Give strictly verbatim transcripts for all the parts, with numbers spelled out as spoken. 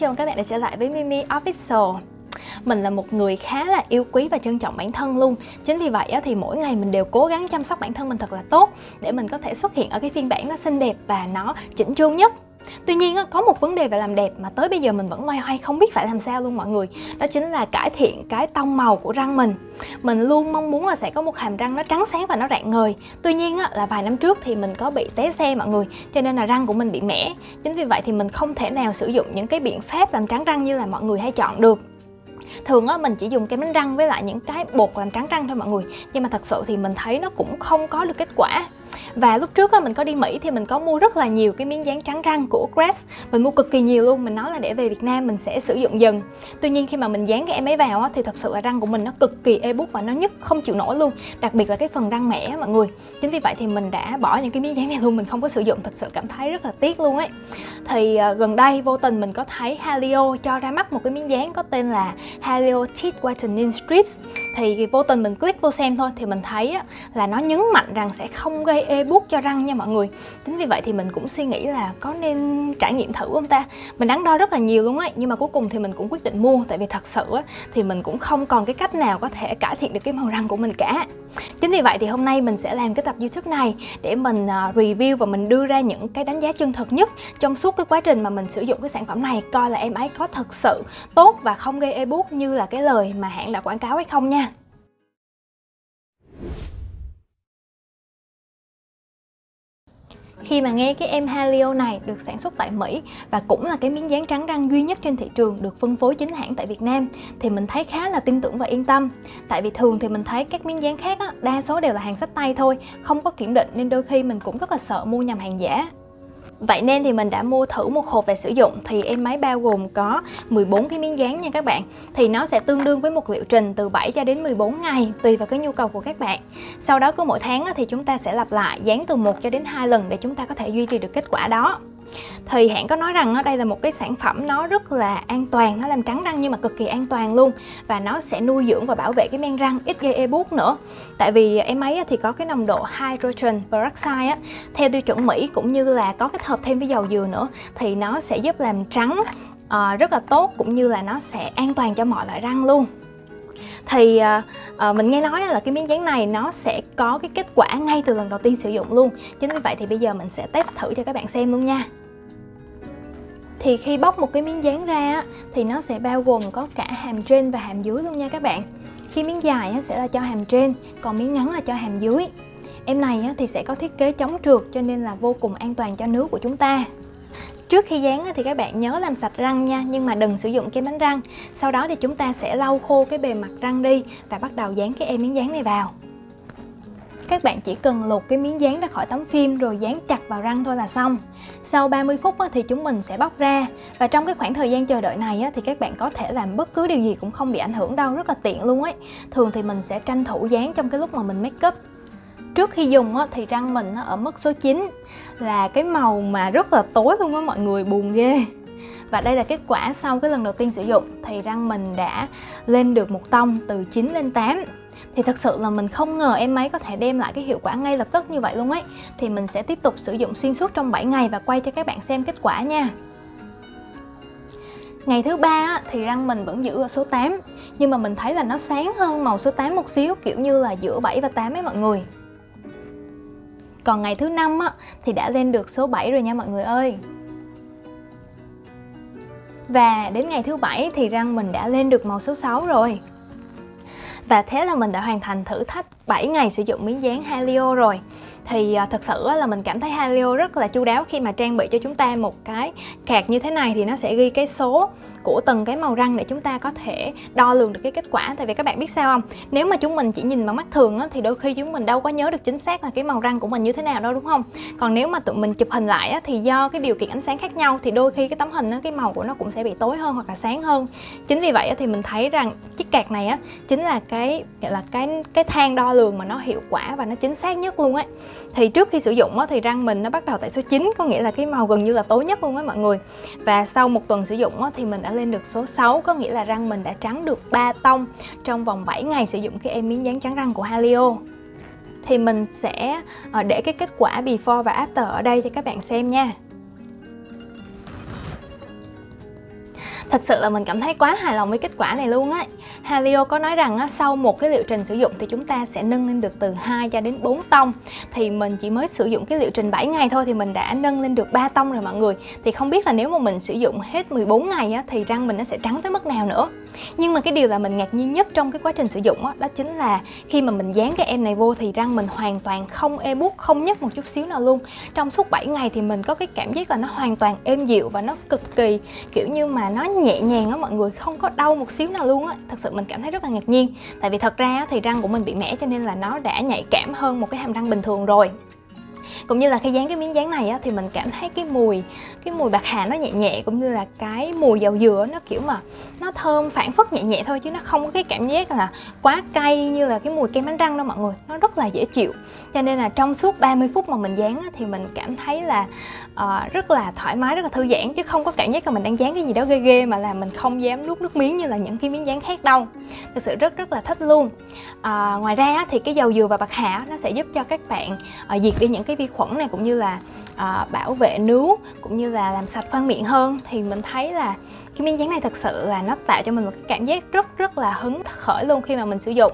chào mừng các bạn đã trở lại với Mimi Official. Mình là một người khá là yêu quý và trân trọng bản thân luôn. Chính vì vậy thì mỗi ngày mình đều cố gắng chăm sóc bản thân mình thật là tốt để mình có thể xuất hiện ở cái phiên bản nó xinh đẹp và nó chỉnh chu nhất. Tuy nhiên có một vấn đề về làm đẹp mà tới bây giờ mình vẫn loay hoay không biết phải làm sao luôn mọi người. Đó chính là cải thiện cái tông màu của răng mình. Mình luôn mong muốn là sẽ có một hàm răng nó trắng sáng và nó rạng ngời. Tuy nhiên là vài năm trước thì mình có bị té xe mọi người, cho nên là răng của mình bị mẻ. Chính vì vậy thì mình không thể nào sử dụng những cái biện pháp làm trắng răng như là mọi người hay chọn được. Thường á, mình chỉ dùng kem đánh răng với lại những cái bột làm trắng răng thôi mọi người. Nhưng mà thật sự thì mình thấy nó cũng không có được kết quả. Và lúc trước á, mình có đi Mỹ thì mình có mua rất là nhiều cái miếng dán trắng răng của Crest. Mình mua cực kỳ nhiều luôn, mình nói là để về Việt Nam mình sẽ sử dụng dần. Tuy nhiên khi mà mình dán cái em ấy vào á, thì thật sự là răng của mình nó cực kỳ ê bút và nó nhức không chịu nổi luôn. Đặc biệt là cái phần răng mẻ mọi người. Chính vì vậy thì mình đã bỏ những cái miếng dán này luôn, mình không có sử dụng, thật sự cảm thấy rất là tiếc luôn ấy. Thì à, gần đây vô tình mình có thấy Halio cho ra mắt một cái miếng dán có tên là Halio Teeth Whitening Strips. Thì vô tình mình click vô xem thôi thì mình thấy là nó nhấn mạnh rằng sẽ không gây ê buốt cho răng nha mọi người. Chính vì vậy thì mình cũng suy nghĩ là có nên trải nghiệm thử không ta. Mình đắn đo rất là nhiều luôn ấy, nhưng mà cuối cùng thì mình cũng quyết định mua. Tại vì thật sự thì mình cũng không còn cái cách nào có thể cải thiện được cái màu răng của mình cả. Chính vì vậy thì hôm nay mình sẽ làm cái tập YouTube này để mình review và mình đưa ra những cái đánh giá chân thực nhất trong suốt cái quá trình mà mình sử dụng cái sản phẩm này, coi là em ấy có thật sự tốt và không gây ê buốt như là cái lời mà hãng đã quảng cáo hay không nha. Khi mà nghe cái em Halio này được sản xuất tại Mỹ và cũng là cái miếng dán trắng răng duy nhất trên thị trường được phân phối chính hãng tại Việt Nam thì mình thấy khá là tin tưởng và yên tâm. Tại vì thường thì mình thấy các miếng dán khác á, đa số đều là hàng xách tay thôi, không có kiểm định nên đôi khi mình cũng rất là sợ mua nhầm hàng giả. Vậy nên thì mình đã mua thử một hộp về sử dụng. Thì em ấy bao gồm có mười bốn cái miếng dán nha các bạn. Thì nó sẽ tương đương với một liệu trình từ bảy cho đến mười bốn ngày, tùy vào cái nhu cầu của các bạn. Sau đó cứ mỗi tháng thì chúng ta sẽ lặp lại dán từ một cho đến hai lần để chúng ta có thể duy trì được kết quả đó. Thì hãng có nói rằng đây là một cái sản phẩm nó rất là an toàn, nó làm trắng răng nhưng mà cực kỳ an toàn luôn. Và nó sẽ nuôi dưỡng và bảo vệ cái men răng, ít gây ê buốt nữa. Tại vì em ấy thì có cái nồng độ Hydrogen Peroxide theo tiêu chuẩn Mỹ, cũng như là có cái hợp thêm với dầu dừa nữa. Thì nó sẽ giúp làm trắng rất là tốt, cũng như là nó sẽ an toàn cho mọi loại răng luôn. Thì uh, mình nghe nói là cái miếng dán này nó sẽ có cái kết quả ngay từ lần đầu tiên sử dụng luôn. Chính vì vậy thì bây giờ mình sẽ test thử cho các bạn xem luôn nha. Thì khi bóc một cái miếng dán ra thì nó sẽ bao gồm có cả hàm trên và hàm dưới luôn nha các bạn. Khi miếng dài sẽ là cho hàm trên, còn miếng ngắn là cho hàm dưới. Em này thì sẽ có thiết kế chống trượt cho nên là vô cùng an toàn cho nướu của chúng ta. Trước khi dán thì các bạn nhớ làm sạch răng nha, nhưng mà đừng sử dụng kem đánh răng. Sau đó thì chúng ta sẽ lau khô cái bề mặt răng đi và bắt đầu dán cái em miếng dán này vào. Các bạn chỉ cần lột cái miếng dán ra khỏi tấm phim rồi dán chặt vào răng thôi là xong. Sau ba mươi phút thì chúng mình sẽ bóc ra. Và trong cái khoảng thời gian chờ đợi này thì các bạn có thể làm bất cứ điều gì cũng không bị ảnh hưởng đâu, rất là tiện luôn ấy. Thường thì mình sẽ tranh thủ dán trong cái lúc mà mình make up. Trước khi dùng thì răng mình ở mức số chín là cái màu mà rất là tối luôn á mọi người, buồn ghê. Và đây là kết quả sau cái lần đầu tiên sử dụng. Thì răng mình đã lên được một tông từ chín lên tám. Thì thật sự là mình không ngờ em ấy có thể đem lại cái hiệu quả ngay lập tức như vậy luôn ấy. Thì mình sẽ tiếp tục sử dụng xuyên suốt trong bảy ngày và quay cho các bạn xem kết quả nha. Ngày thứ ba thì răng mình vẫn giữ ở số tám, nhưng mà mình thấy là nó sáng hơn màu số tám một xíu, kiểu như là giữa bảy và tám ấy mọi người. Còn ngày thứ năm á, thì đã lên được số bảy rồi nha mọi người ơi. Và đến ngày thứ bảy thì răng mình đã lên được màu số sáu rồi. Và thế là mình đã hoàn thành thử thách bảy ngày sử dụng miếng dán Halio rồi. Thì à, thật sự là mình cảm thấy Halio rất là chu đáo khi mà trang bị cho chúng ta một cái card như thế này. Thì nó sẽ ghi cái số của từng cái màu răng để chúng ta có thể đo lường được cái kết quả. Tại vì các bạn biết sao không, nếu mà chúng mình chỉ nhìn bằng mắt thường á, thì đôi khi chúng mình đâu có nhớ được chính xác là cái màu răng của mình như thế nào đâu, đúng không? Còn nếu mà tụi mình chụp hình lại á, thì do cái điều kiện ánh sáng khác nhau thì đôi khi cái tấm hình á, cái màu của nó cũng sẽ bị tối hơn hoặc là sáng hơn. Chính vì vậy á, thì mình thấy rằng chiếc card này á, chính là cái gọi là cái cái thang đo lường mà nó hiệu quả và nó chính xác nhất luôn ấy. Thì trước khi sử dụng á, thì răng mình nó bắt đầu tại số chín, có nghĩa là cái màu gần như là tối nhất luôn á mọi người. Và sau một tuần sử dụng á, thì mình đã lên được số sáu, có nghĩa là răng mình đã trắng được ba tông trong vòng bảy ngày sử dụng cái em miếng dán trắng răng của Halio. Thì mình sẽ để cái kết quả before và after ở đây cho các bạn xem nha. Thật sự là mình cảm thấy quá hài lòng với kết quả này luôn á. Halio có nói rằng á, sau một cái liệu trình sử dụng thì chúng ta sẽ nâng lên được từ hai cho đến bốn tông. Thì mình chỉ mới sử dụng cái liệu trình bảy ngày thôi thì mình đã nâng lên được ba tông rồi mọi người. Thì không biết là nếu mà mình sử dụng hết mười bốn ngày á, thì răng mình nó sẽ trắng tới mức nào nữa. Nhưng mà cái điều là mình ngạc nhiên nhất trong cái quá trình sử dụng đó, đó chính là khi mà mình dán cái em này vô thì răng mình hoàn toàn không ê buốt, không nhức một chút xíu nào luôn. Trong suốt bảy ngày thì mình có cái cảm giác là nó hoàn toàn êm dịu và nó cực kỳ kiểu như mà nó nhẹ nhàng đó mọi người, không có đau một xíu nào luôn á. Thật sự mình cảm thấy rất là ngạc nhiên, tại vì thật ra thì răng của mình bị mẻ cho nên là nó đã nhạy cảm hơn một cái hàm răng bình thường rồi. Cũng như là khi dán cái miếng dán này á, thì mình cảm thấy cái mùi cái mùi bạc hà nó nhẹ nhẹ, cũng như là cái mùi dầu dừa nó kiểu mà nó thơm phản phất nhẹ nhẹ thôi, chứ nó không có cái cảm giác là quá cay như là cái mùi kem đánh răng đâu mọi người. Nó rất là dễ chịu, cho nên là trong suốt ba mươi phút mà mình dán á, thì mình cảm thấy là uh, rất là thoải mái, rất là thư giãn, chứ không có cảm giác là mình đang dán cái gì đó ghê ghê mà là mình không dám nuốt nước miếng như là những cái miếng dán khác đâu. Thực sự rất rất là thích luôn. Uh, ngoài ra thì cái dầu dừa và bạc hà nó sẽ giúp cho các bạn uh, diệt đi những cái vi khuẩn này, cũng như là à, bảo vệ nướu, cũng như là làm sạch khoang miệng hơn. Thì mình thấy là cái miếng dán này thật sự là nó tạo cho mình một cái cảm giác rất rất là hứng khởi luôn khi mà mình sử dụng.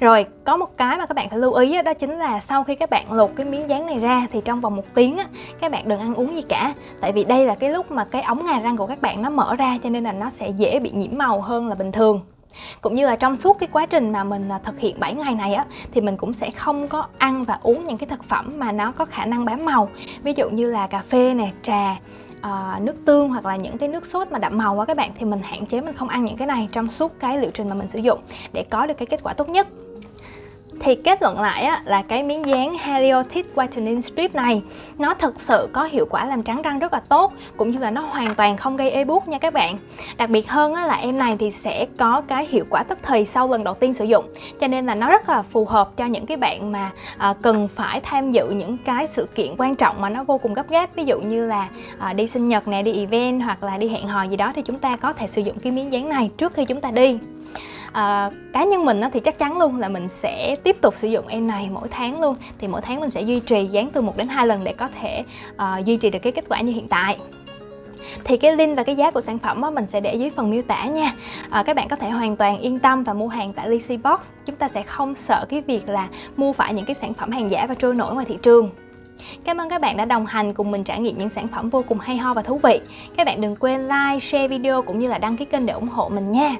Rồi, có một cái mà các bạn phải lưu ý đó chính là sau khi các bạn lột cái miếng dán này ra thì trong vòng một tiếng á, các bạn đừng ăn uống gì cả. Tại vì đây là cái lúc mà cái ống ngà răng của các bạn nó mở ra, cho nên là nó sẽ dễ bị nhiễm màu hơn là bình thường. Cũng như là trong suốt cái quá trình mà mình thực hiện bảy ngày này á, thì mình cũng sẽ không có ăn và uống những cái thực phẩm mà nó có khả năng bám màu. Ví dụ như là cà phê nè, trà, à, nước tương hoặc là những cái nước sốt mà đậm màu á các bạn. Thì mình hạn chế, mình không ăn những cái này trong suốt cái liệu trình mà mình sử dụng để có được cái kết quả tốt nhất. Thì kết luận lại á, là cái miếng dán Halio Teeth Whitening Strip này nó thực sự có hiệu quả làm trắng răng rất là tốt, cũng như là nó hoàn toàn không gây ê buốt nha các bạn. Đặc biệt hơn á, là em này thì sẽ có cái hiệu quả tức thì sau lần đầu tiên sử dụng, cho nên là nó rất là phù hợp cho những cái bạn mà à, cần phải tham dự những cái sự kiện quan trọng mà nó vô cùng gấp gáp. Ví dụ như là à, đi sinh nhật nè, đi event hoặc là đi hẹn hò gì đó, thì chúng ta có thể sử dụng cái miếng dán này trước khi chúng ta đi. À, cá nhân mình thì chắc chắn luôn là mình sẽ tiếp tục sử dụng em này mỗi tháng luôn. Thì mỗi tháng mình sẽ duy trì dán từ một đến hai lần để có thể uh, duy trì được cái kết quả như hiện tại. Thì cái link và cái giá của sản phẩm đó, mình sẽ để dưới phần miêu tả nha. à, Các bạn có thể hoàn toàn yên tâm và mua hàng tại Lixibox. Chúng ta sẽ không sợ cái việc là mua phải những cái sản phẩm hàng giả và trôi nổi ngoài thị trường. Cảm ơn các bạn đã đồng hành cùng mình trải nghiệm những sản phẩm vô cùng hay ho và thú vị. Các bạn đừng quên like, share video cũng như là đăng ký kênh để ủng hộ mình nha.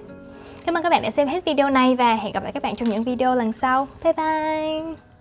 Cảm ơn các bạn đã xem hết video này và hẹn gặp lại các bạn trong những video lần sau. Bye bye!